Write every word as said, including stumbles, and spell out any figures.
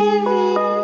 Every